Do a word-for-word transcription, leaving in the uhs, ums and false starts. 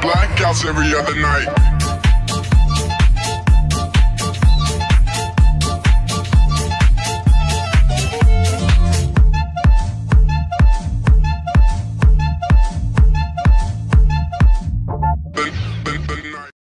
blacking blackouts every other night.